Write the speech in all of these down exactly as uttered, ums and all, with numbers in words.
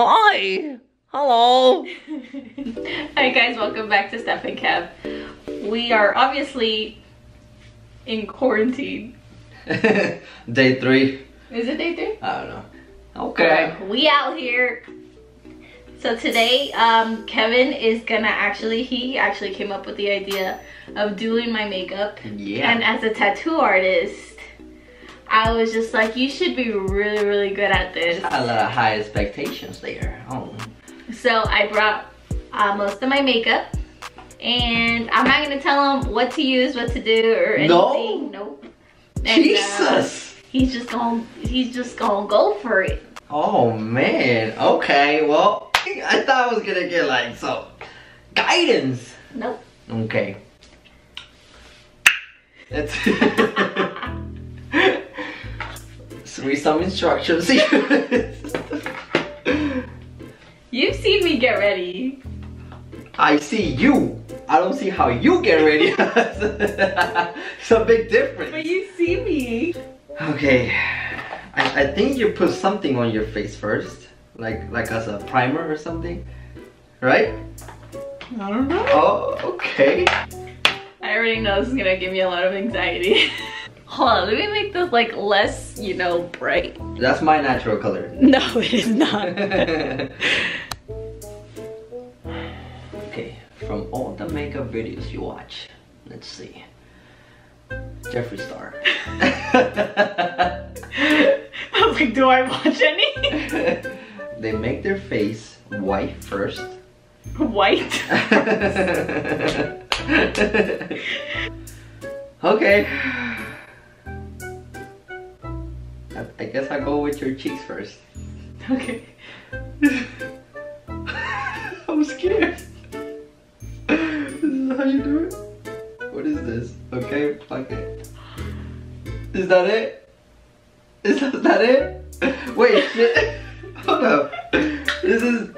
Hi! Hello! Hi guys, welcome back to Steph and Kev. We are obviously in quarantine. Day three. Is it day three? I don't know. Okay. Right, we out here. So today, um, Kevin is gonna actually, he actually came up with the idea of doing my makeup. Yeah. And as a tattoo artist, I was just like, you should be really, really good at this. I had a lot of high expectations there. Oh. So I brought uh, most of my makeup, and I'm not gonna tell him what to use, what to do, or anything. No. Nope. And, Jesus. Uh, he's just gonna, he's just gonna go for it. Oh man. Okay. Well, I thought I was gonna get like some guidance. Nope. Okay. Let's read some instructions. You've seen me get ready. I see you. I don't see how you get ready. It's a big difference. But you see me. Okay. I, I think you put something on your face first. Like like as a primer or something. Right? I don't know. Oh, okay. I already know this is gonna give me a lot of anxiety. Hold on, let me make this like less, you know, bright. That's my natural color. No, it is not. Okay, from all the makeup videos you watch, let's see. Jeffree Star. I was like, do I watch any? They make their face white first. White? Okay. I guess I'll go with your cheeks first. Okay. I'm scared. This is how you do it? What is this? Okay, fuck it. Is that it? Is that, is that it? Wait, shit. Hold up. This is...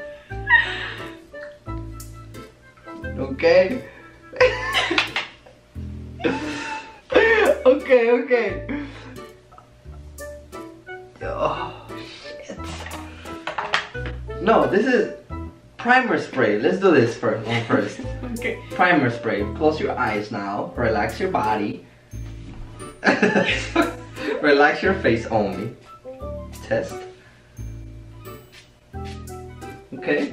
Okay. Okay, okay. Oh, shit. No, this is primer spray. Let's do this first. One first. Okay. Primer spray. Close your eyes now. Relax your body. Relax your face only. Test. Okay. Okay.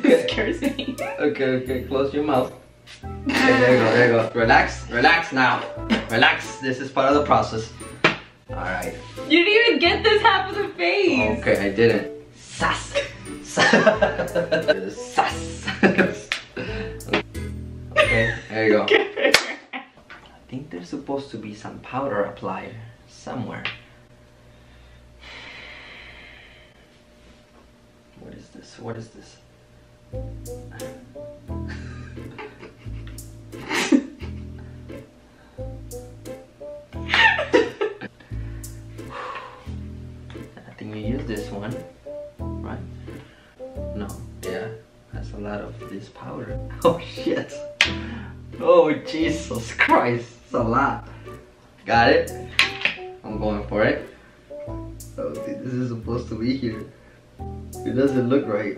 This scares me. Okay, okay. Close your mouth. Okay, there you go, there you go. Relax. Relax now. Relax. This is part of the process. Alright. You didn't even get this half of the face! Okay, I didn't. Sass! Sass! Sass! Okay, there you go. I think there's supposed to be some powder applied somewhere. What is this? What is this? This one, right? No, yeah, that's a lot of this powder. Oh shit! Oh Jesus Christ, it's a lot. Got it? I'm going for it. Oh, dude, this is supposed to be here. It doesn't look right.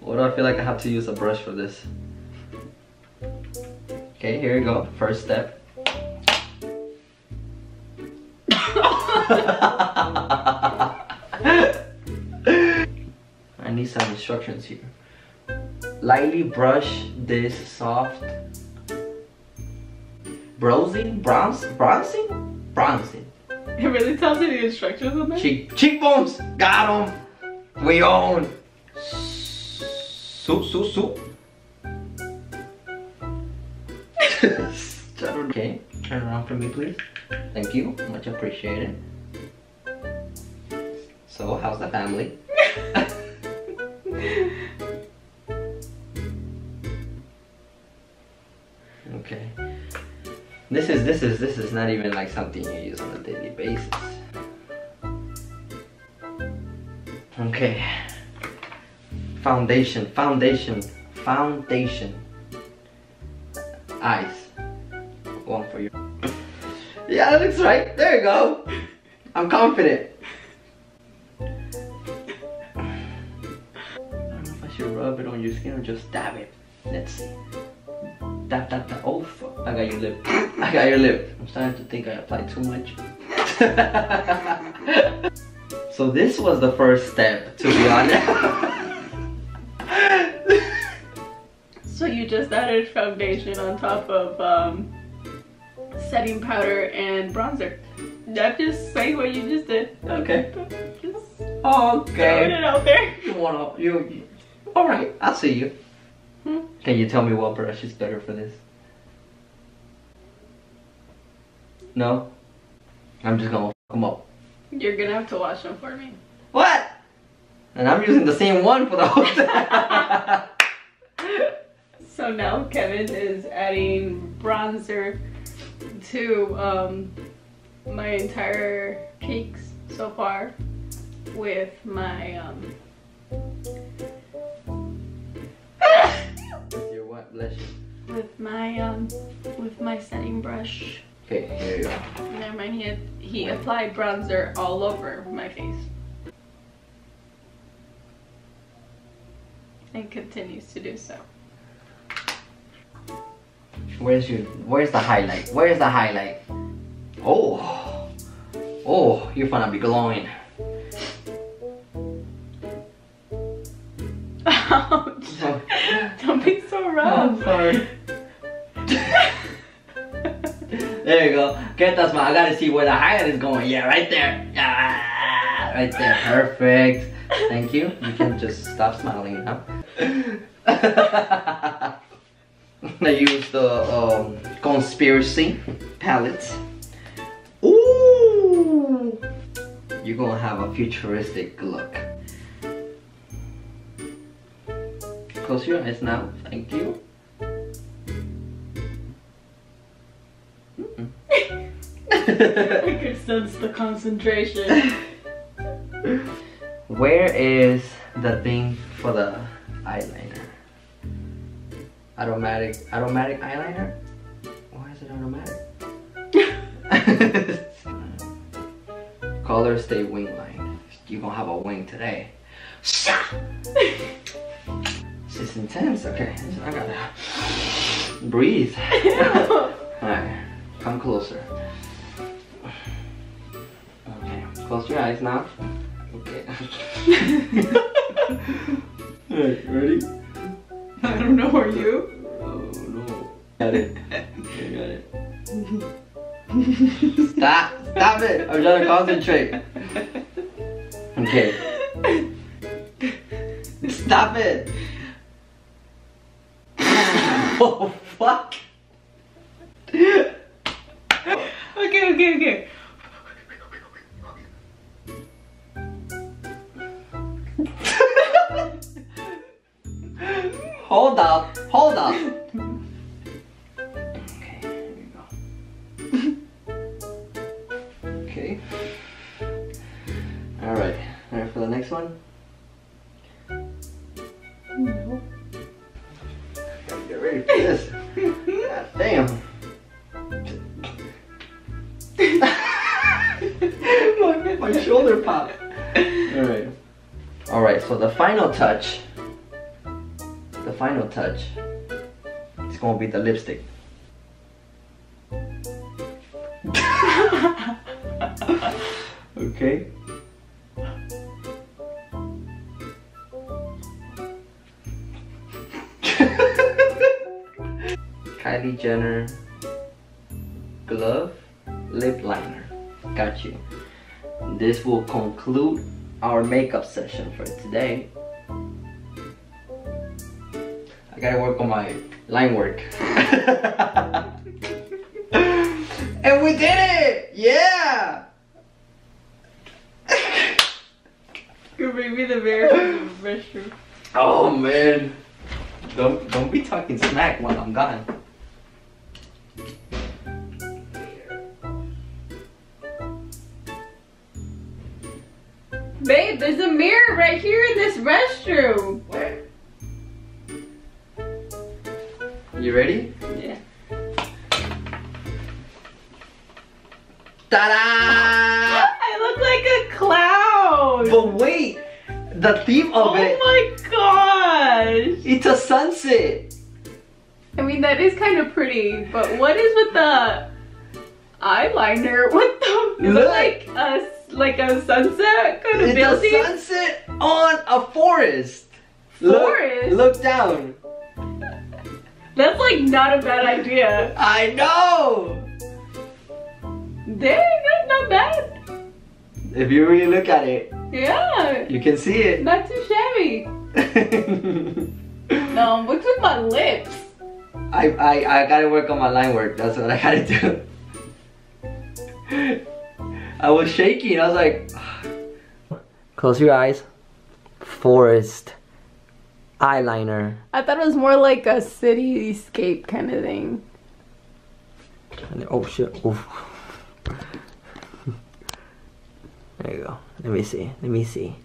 What do I feel like I have to use a brush for this? Okay, here we go. First step. I need some instructions here. Lightly brush this soft bronzing, bronze, bronzing, bronzing. It really tells you the instructions on that. Cheek, cheekbones, got them. We own. Soup, soup, soup. Okay, turn around for me, please. Thank you, much appreciated. So, how's the family? Okay. This is this is this is not even like something you use on a daily basis. Okay. Foundation, foundation, foundation. Eyes. One for you. Yeah, that looks right. There you go. I'm confident. little bit on your skin and just dab it. Let's see. Dab, dab, dab. Oh fuck, I got your lip. I got your lip. I'm starting to think I applied too much. So this was the first step, to be honest. So you just added foundation on top of um, setting powder and bronzer. I'm just saying what you just did. Okay. Just okay. Throwing it out there. You wanna? You? All right. I'll see you. Hmm? Can you tell me what brush is better for this? No. I'm just gonna fuck them up. You're gonna have to wash them for me. What? And I'm using the same one for the whole time. So now Kevin is adding bronzer to um, my entire cheeks so far with my um. With your what? Bless you. With my um, with my setting brush. Okay, here you go. Never mind, he, had, he applied bronzer all over my face. And continues to do so. Where's your, where's the highlight? Where's the highlight? Oh, oh, you're gonna be glowing. Ouch. Oh. Don't be so rough. I'm sorry. There you go. Get that smile. I gotta see where the highlight is going. Yeah, right there. Ah, right there. Perfect. Thank you. You can just stop smiling now. I use the um, conspiracy palette. Ooh! You're gonna have a futuristic look. Close your eyes now. Thank you. I could sense the concentration. Where is the thing for the eyeliner? Automatic, automatic eyeliner? Why is it automatic? Color stay wing line. You're gonna have a wing today. This is intense, okay. I gotta breathe. Alright, come closer. Close your eyes now. Okay. Alright, ready? I don't know, are you? Oh no. Got it. Okay, got it. Stop! Stop it! I'm trying to concentrate. Okay. Stop it! Oh, fuck! Okay, okay, okay. Hold up, hold up. Okay, here we go. Okay. Alright, alright for the next one. No. Gotta get ready for this. God damn. my, my shoulder popped. Alright. Alright, so the final touch. The final touch, it's gonna be the lipstick. Okay. Kylie Jenner glove lip liner. Got you. This will conclude our makeup session for today. I gotta work on my line work. And we did it! Yeah! You bring me the mirror from the restroom. Oh man. Don't don't be talking smack while I'm gone. Babe, there's a mirror right here in this restroom. Where? You ready? Yeah. Ta-da! I look like a clown! But wait! The theme of oh it- Oh my god! gosh. It's a sunset. I mean, that is kind of pretty, but what is with the eyeliner? What the? Is it like a, like a sunset kind of building? It's a sunset on a forest. Forest? Look, look down. That's like not a bad idea. I know! Dang, that's not bad. If you really look at it. Yeah. You can see it. Not too shabby. No, what's with my lips? I, I, I gotta work on my line work. That's what I gotta do. I was shaking. I was like... Close your eyes. Forest. Eyeliner. I thought it was more like a cityscape kind of thing. Oh shit. Oof. There you go. Let me see. Let me see.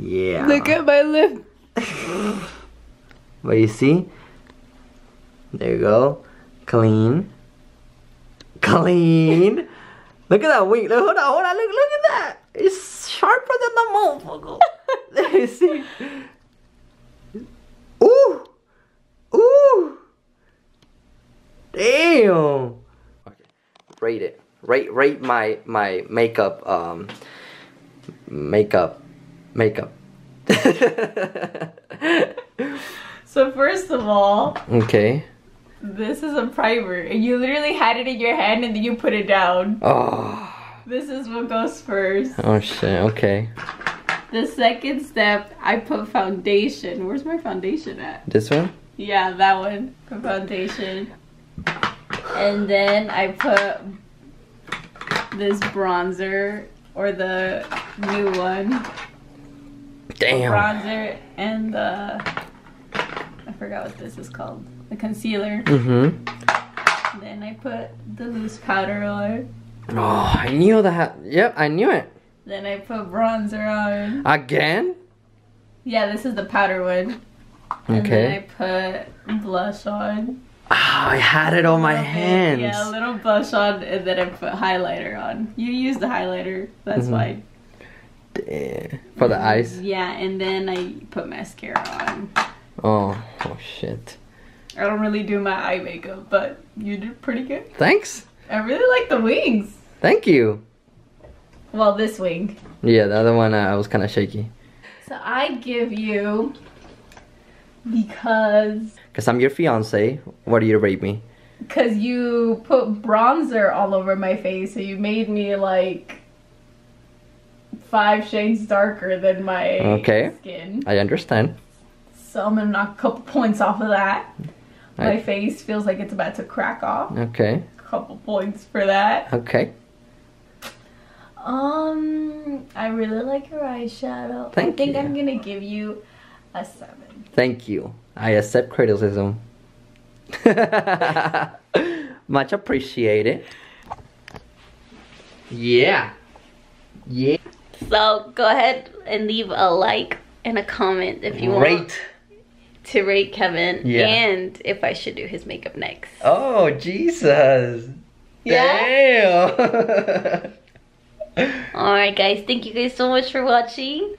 Yeah. Look at my lip. But you see? There you go. Clean. Clean. Look at that wing. Look, hold on, hold on. Look, look at that. It's sharper than the motherfucker. Let me see. Ooh! Ooh! Damn! Okay. Rate it. Rate rate my my makeup um makeup makeup. So first of all, okay. This is a primer. You literally had it in your hand and then you put it down. Oh. This is what goes first. Oh shit, okay. The second step, I put foundation. Where's my foundation at? This one? Yeah, that one. Put foundation. And then I put this bronzer, or the new one. Damn. Bronzer and the... I forgot what this is called. The concealer. Mm-hmm. Then I put the loose powder on. Oh, I knew that. Yep, I knew it. Then I put bronzer on. Again? Yeah, this is the powder one. And okay. Then I put blush on. Oh, I had it on my hands. Bit, yeah, a little blush on, and then I put highlighter on. You use the highlighter, that's mm-hmm. Fine. Damn. For the eyes? Yeah, and then I put mascara on. Oh, oh shit. I don't really do my eye makeup, but you did pretty good. Thanks. I really like the wings. Thank you. Well, this wing. Yeah, the other one uh, I was kind of shaky. So I give you because... Because I'm your fiance. What do you rate me? Because you put bronzer all over my face, so you made me like five shades darker than my okay. skin. I understand. So I'm going to knock a couple points off of that. I... My face feels like it's about to crack off. Okay. A couple points for that. Okay. Um, I really like your eyeshadow. Thank I think you. I'm gonna give you a seven. Thank you. I accept criticism. Much appreciated. Yeah. Yeah. So go ahead and leave a like and a comment if you rate. want to rate Kevin yeah. and if I should do his makeup next. Oh Jesus! Yeah. Damn. Alright guys, thank you guys so much for watching.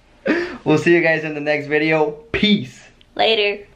We'll see you guys in the next video. Peace. Later.